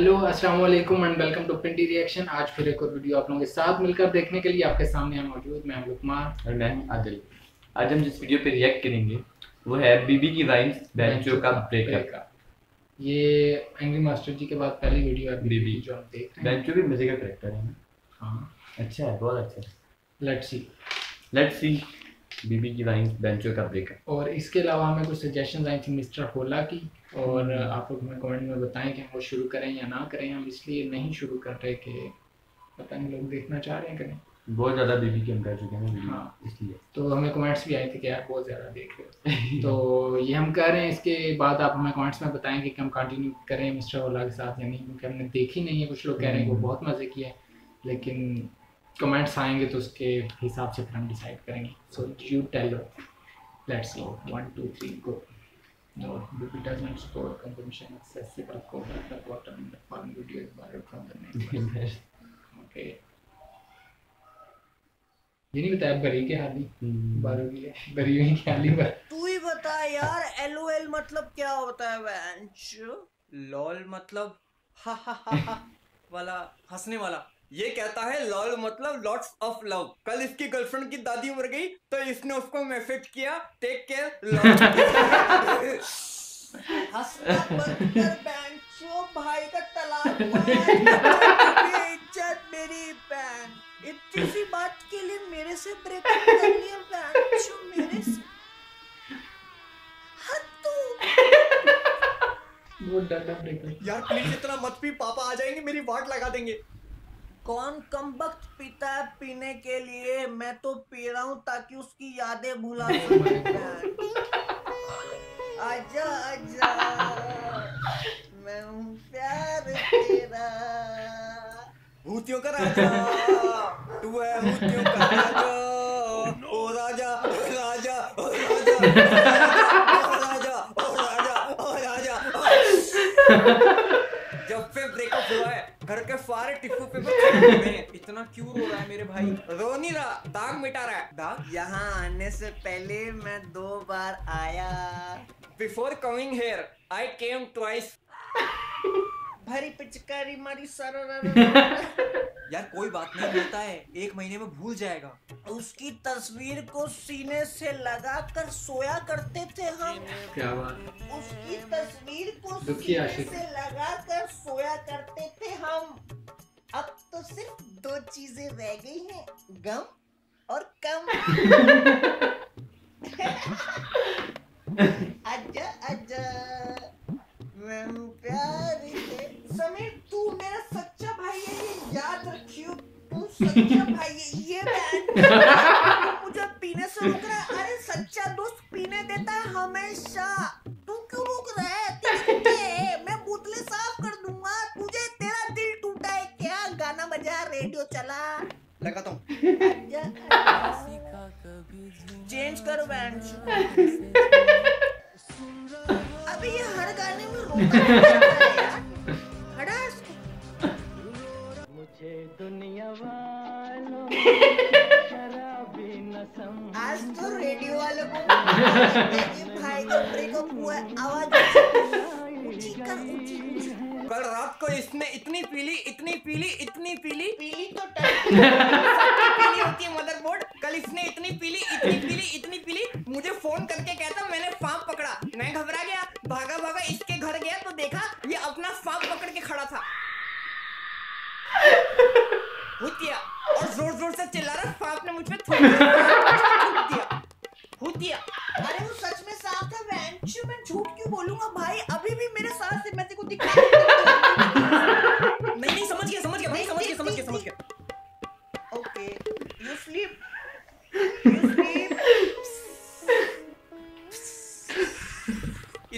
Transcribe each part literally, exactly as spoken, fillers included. Hello अस्सलाम वालेकुम and welcome to Pindi reaction. आज फिर एक और वीडियो आप लोगों के साथ मिलकर देखने के लिए आपके सामने हम मौजूद। मैं लुकमार और मैं आदिल। आज हम जिस वीडियो पे रिएक्ट करेंगे वो है बीबी की वाइन्स बैंचो का ब्रेकअप का। ये एंग्री मास्टर जी के बाद पहली वीडियो है बीबी जो हम देख रहे हैं। बैंचो भी मजे का कैरेक्टर है। हाँ अच्छा है, बहुत अच्छा है। लेट्स सी लेट्स सी बीबी की वाइन्स बैंचो का ब्रेकअप। और इसके अलावा हमें कुछ सजेशंस आई थी मिस्टर होला की, और आप लोग हमें कमेंट में बताएं कि हम वो शुरू करें या ना करें। हम इसलिए नहीं शुरू कर रहे कि पता नहीं लोग देखना चाह रहे हैं करें, बहुत ज़्यादा बीबी के हम कर चुके हैं। हाँ इसलिए तो हमें कमेंट्स भी आए थे कि आप बहुत ज़्यादा देख रहे हो तो ये हम कर रहे हैं। इसके बाद आप हमें कमेंट्स में बताएं कि हम कंटिन्यू करें मिस्टर होला के साथ या नहीं, क्योंकि हमने देखी नहीं है। कुछ लोग कह रहे हैं वो बहुत मज़े की है, लेकिन कमेंट्स आएंगे तो उसके हिसाब से फिर हम डिसाइड करेंगे। So you tell let's go one two three go. No, B B doesn't store consumption accessible code at the bottom in the following video is borrowed from the neighbors. Okay. ये नहीं बताया बरी के हाली बारो की है, बरी हुई के हाली पर। तू ही बता यार, LOL मतलब क्या होता है वैंचो? LOL मतलब हा हा हा हा वाला हंसने वाला। ये कहता है LOL मतलब lots of love। कल इसकी गर्लफ्रेंड की दादी मर गई तो इसने उसको मैसेज किया टेक केयर लव। हंसना बंद कर बैंचो, भाई का तलाक हुआ, इज्जत मेरी बैंड। इतनी सी बात के लिए मेरे से ब्रेकअप कर लिया बैंचो, मेरे से हत्तू वो डरता ब्रेकअप। यार प्लीज इतना मत पी, पापा आ जाएंगे मेरी वाट लगा देंगे। कौन कमबख्त पीता है पीने के लिए, मैं तो पी रहा हूँ ताकि उसकी यादें भुला सकूं। आजा आजा मैं हूँ प्यार तेरा, भूतियों का राजा तू है, भूतियों का राजा ओ राजा ओ राजा ओ राजा ओ राजा ओ राजा। जब से ब्रेकअप हुआ है घर के सारे टिश्यू पेपर में इतना क्यों रो रहा है मेरे भाई? रो नहीं रहा, दाग मिटा रहा है। दाग यहाँ आने से पहले मैं दो बार आया। Before coming here, I came twice। भारी पिचकारी मारी सारा यार कोई बात नहीं, होता है एक महीने में भूल जाएगा। उसकी तस्वीर को सीने से लगाकर सोया करते थे हम। क्या बात? उसकी तस्वीर को सीने से लगाकर सोया करते थे हम। अब तो सिर्फ दो चीजें रह गई हैं, गम और कम। आजा आजा मैं प्यार से। समीर तू मेरा सच्चा भाई है, ये याद रखियो, तू सच्चा भाई है। ये मुझे पीने से रोक रहा है। अरे सच्चा दोस्त पीने देता है हमेशा, तू क्यों रोक रहा है? तेरे मैं बोतलें साफ कर दूंगा तुझे। तेरा दिल टूटा है क्या? गाना बजा, रेडियो चला, लगाता हूँ। चेंज कर बैंड। अबे ये हर गाने में रोता है यार, हटा इसको। मुझे दुनिया आज तो रेडियो वालों को भाई का ब्रेकअप हुआ है, आवाज ऊंची कर ऊंची। कल रात को इसने इतनी पीली इतनी पीली इतनी पीली पीली तो पीली होती है मदरबोर्ड। कल इसने इतनी पीली इतनी पीली इतनी पीली, मुझे फोन करके कहता मैंने सांप पकड़ा। मैं घबरा गया, भागा भागा इसके घर गया तो देखा ये अपना सांप पकड़ के खड़ा था। और जोर जोर से चिल्ला रहा, सांप ने मुझ पे थूक दिया, थूक दिया। अरे वो सच में सांप था वैंचो, मैं झूठ क्यों बोलूंगा भाई? अभी भी मेरे साथ से मैं तेरे को दिखा नहीं नहीं समझ गया समझ गया भाई, समझ गया समझ गया समझ गया। Okay you sleep you sleep.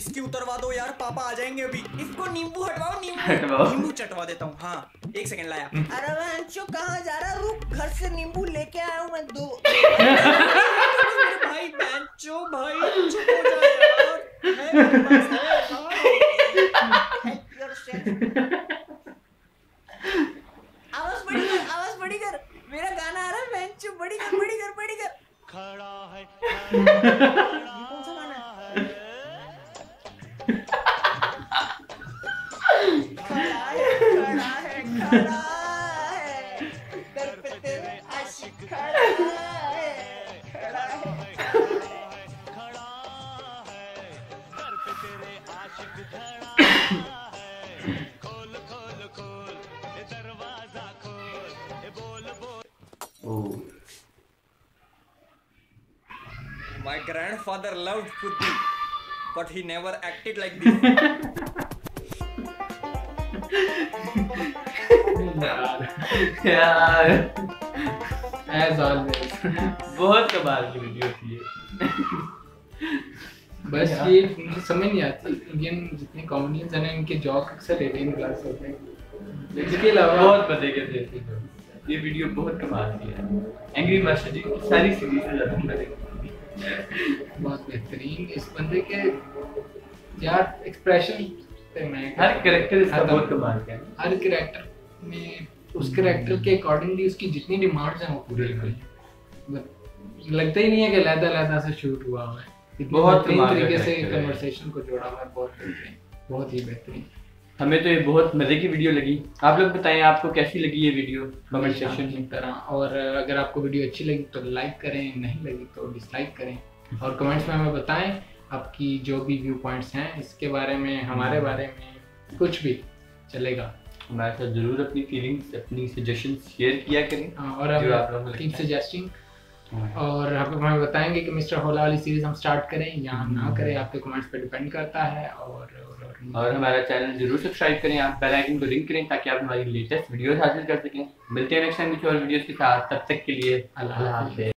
इसकी उतरवा दो यार, पापा आ जाएंगे अभी। इसको नींबू हटवाओ, नींबू नींबू चटवा देता हूँ। हाँ एक सेकंड लाया। अरे बैंचो कहाँ जा रहा? रुक, घर से नींबू लेके आया हूँ मैं दो। भाई बैंचो भाई चुप हो जा यार। आवाज बड़ी कर, आवाज बड़ी कर, मेरा गाना आ रहा है बैंचो। बड़ी कर बड़ी कर बड़ी कर। खड़ा है कौन सा गाना? खड़ा है grandfather loved Puddi, but he never acted like this. यार, as always, बहुत कमाल की वीडियो थी ये। बस ये समझ नहीं आती, इंडियन जितने कॉमेडियंस हैं इनके जोक अक्सर एलियन क्लास होते हैं। इसके अलावा बहुत पते के थे। ये वीडियो बहुत कमाल की है। एंग्री मास्टर जी की सारी सीरीज से ज़्यादा बेहतरीन, बहुत बेहतरीन। इस बंदे के यार एक्सप्रेशन पे मैं हर कैरेक्टर इसका बहुत कमाल का है। हर कैरेक्टर में उस कैरेक्टर के अकॉर्डिंगली उसकी जितनी डिमांड्स हैं वो पूरी कर ली। लगता ही नहीं है कि लैदा लैदा से शूट हुआ हुआ है। बहुत तरीके से कन्वर्सेशन को जोड़ा हुआ है, बहुत बहुत ही बेहतरीन। हमें तो ये बहुत मजे की वीडियो लगी। आप लोग बताएं आपको कैसी लगी ये वीडियो कमेंट सेक्शन में तरह। और अगर आपको वीडियो अच्छी लगी तो लाइक करें, नहीं लगी तो डिसलाइक करें। और कमेंट्स में हमें बताएं आपकी जो भी व्यू पॉइंट्स हैं इसके बारे में, हमारे बारे में कुछ भी चलेगा। हमारे साथ जरूर अपनी फीलिंग्स, अपनी सजेशन शेयर किया करें। और आप लोग कीप सजेस्टिंग। और आप हमें बताएंगे कि मिस्टर होला वाली सीरीज हम स्टार्ट करें या हम ना करें, आपके कमेंट्स पे डिपेंड करता है। और और, और हमारा चैनल जरूर सब्सक्राइब करें, आप बेल आइकन को रिंग करें ताकि आप हमारी लेटेस्ट वीडियोस हासिल कर सकें। मिलते हैं नेक्स्ट टाइम कुछ और वीडियोस के साथ, तब तक के लिए अल्लाह हाफ़िज़।